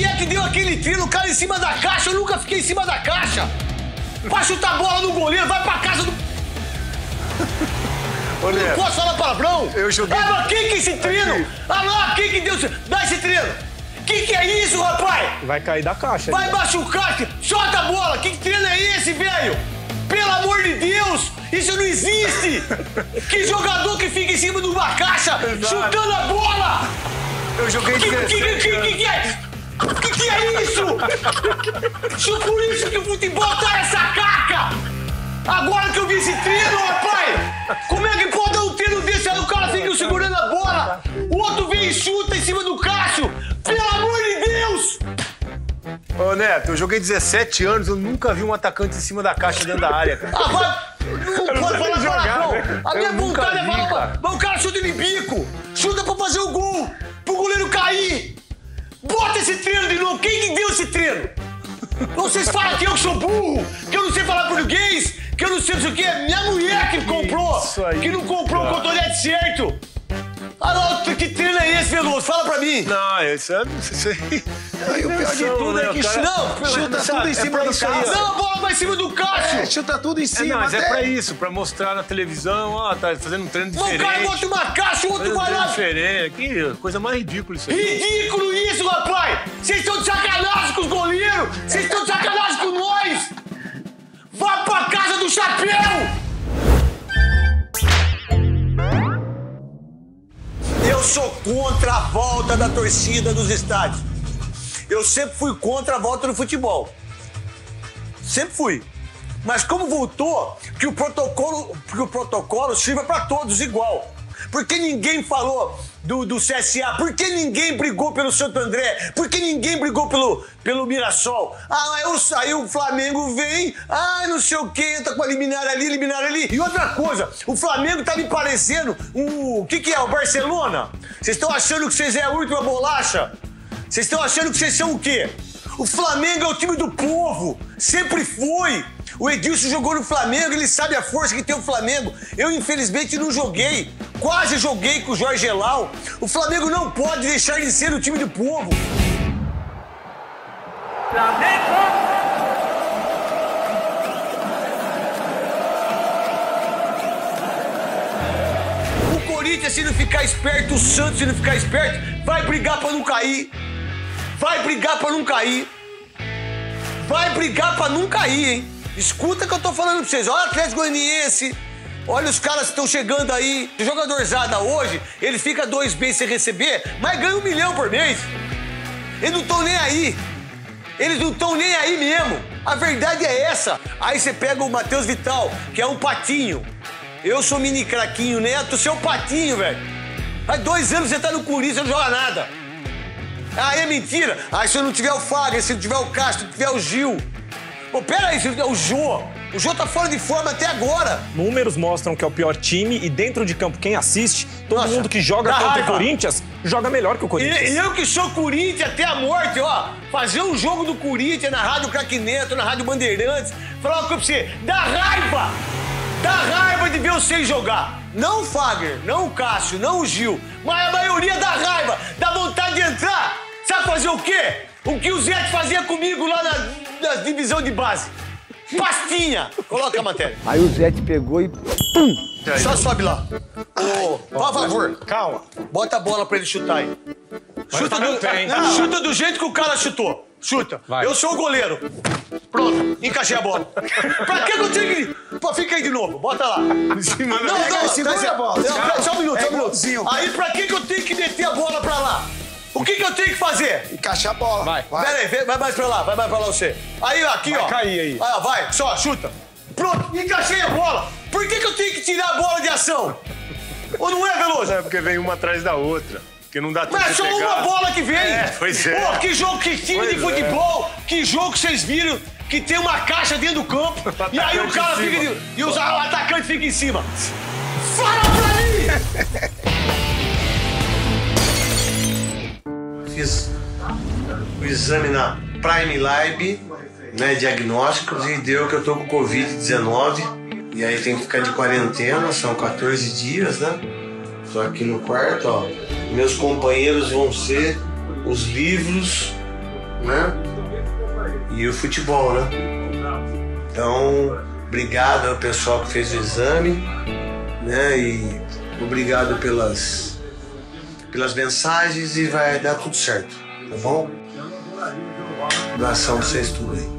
quem é que deu aquele trino, o cara em cima da caixa? Eu nunca fiquei em cima da caixa. Vai chutar a bola no goleiro, vai pra casa do... Olha, não posso falar palavrão? Eu joguei... Ah, mas quem que é esse trino? Aqui. Ah lá, quem que deu... Dá esse trino. Que é isso, rapaz? Vai cair da caixa. Vai machucar, chuta a bola. Que trino é esse, velho? Pelo amor de Deus, isso não existe. Que jogador que fica em cima de uma caixa chutando a bola? Eu joguei 16 anos. Que é isso? Por isso que o futebol tá essa caca! Agora que eu vi esse trino, rapaz! Como é que pode dar um trino desse? Aí o cara fica segurando a bola, o outro vem e chuta em cima do Cássio! Pelo amor de Deus! Ô Neto, eu joguei 17 anos, eu nunca vi um atacante em cima da caixa dentro da área. Ah, vai! Não pode falar jogar, né? A minha vontade é falar, cara. Mas o cara chuta de bico! Chuta pra fazer o gol! Pro goleiro cair! Bota esse treino de novo! Quem que deu esse treino? Vocês falam que eu sou burro, que eu não sei falar português, que eu não sei o que. É minha mulher que comprou, aí, que não comprou o cotonete certo. Ah, não, que treino é esse, Veloso? Fala pra mim. Não, esse é... Aí o pior de tudo, né, é que cara... Não, chuta tudo em cima do Cássio. Não, a bola vai em cima do Cássio. É, chuta tudo em cima. Mas é pra isso, pra mostrar na televisão, ó, tá fazendo um treino diferente. Um cara bota uma caixa, o outro vai lá. Que coisa mais ridícula isso aí. Ridículo isso, rapaz. Vocês estão de sacanagem com os goleiros. Vocês estão de sacanagem com nós. Vá pra casa do chapéu. Eu sou contra a volta da torcida dos estádios. Eu sempre fui contra a volta do futebol. Sempre fui. Mas como voltou, que o protocolo sirva pra todos igual. Por que ninguém falou do CSA? Por que ninguém brigou pelo Santo André? Por que ninguém brigou pelo Mirassol? Ah, eu saí, o Flamengo vem, ah, não sei o que, entra com a eliminar ali. E outra coisa, o Flamengo tá me parecendo o que é, o Barcelona? Vocês estão achando que vocês é a última bolacha? Vocês estão achando que vocês são o quê? O Flamengo é o time do povo, sempre foi. O Edilson jogou no Flamengo, ele sabe a força que tem o Flamengo. Eu, infelizmente, não joguei. Quase joguei com o Jorge Elal. O Flamengo não pode deixar de ser o time do povo. Flamengo! O Corinthians, se não ficar esperto, o Santos, se não ficar esperto, vai brigar pra não cair. Hein? Escuta o que eu tô falando pra vocês. Olha o Atlético Goianiense. Olha os caras que estão chegando aí. O jogador Zada hoje, ele fica 2 meses sem receber, mas ganha 1 milhão por mês. Eles não estão nem aí. Eles não estão nem aí mesmo. A verdade é essa. Aí você pega o Matheus Vital, que é um patinho. Eu sou mini craquinho, Neto. Você é um patinho, velho. Há 2 anos você tá no Corinthians, não joga nada. Aí é mentira. Aí se não tiver o Fagner, se não tiver o Castro, se não tiver o Gil... Pô, pera aí, o Jô. O Jô tá fora de forma até agora. Números mostram que é o pior time e dentro de campo, quem assiste, todo mundo que joga contra o Corinthians, joga melhor que o Corinthians. E eu que sou Corinthians até a morte, ó. Fazer um jogo do Corinthians na Rádio Craquineto, na Rádio Bandeirantes, falar uma coisa pra você, dá raiva! Dá raiva de ver vocês jogar. Não o Fagner, não o Cássio, não o Gil, mas a maioria dá raiva, dá vontade de entrar. Sabe fazer o quê? O que o Zete fazia comigo lá na divisão de base. Pastinha! Coloca a matéria. Aí o Zete pegou e... Pum! Só sobe lá. Oh, por favor. Calma. Bota a bola pra ele chutar aí. Chuta do... Chuta do jeito que o cara chutou. Chuta. Vai. Eu sou o goleiro. Pronto. Encaixei a bola. Pra que eu tenho que... Pô, fica aí de novo. Bota lá. Não. Segura a bola. Só um minuto, Aí pra que eu tenho que meter a bola pra lá? O que eu tenho que fazer? Encaixar a bola. Vai. Pera aí, vai mais pra lá você. Aí, ó, aqui, vai ó. Vai cair aí. Aí, ó, vai, só, chuta. Pronto, encaixei a bola. Por que eu tenho que tirar a bola de ação? Ou não é, Veloso? É porque vem uma atrás da outra. Que não dá tempo de pegar. Mas só uma bola que vem. É, pois é. Pô, que jogo, que time de futebol. É. Que jogo que vocês viram que tem uma caixa dentro do campo. E aí o cara fica... E o atacante fica em cima. Fala pra mim! Fiz o exame na Prime Live, né, diagnósticos, e deu que eu tô com Covid-19. E aí tem que ficar de quarentena, são 14 dias, né? Tô aqui no quarto, ó. Meus companheiros vão ser os livros né? E o futebol, né? Então, obrigado ao pessoal que fez o exame, né? E obrigado pelas mensagens, e vai dar tudo certo, tá bom? Abração pra vocês tudo aí.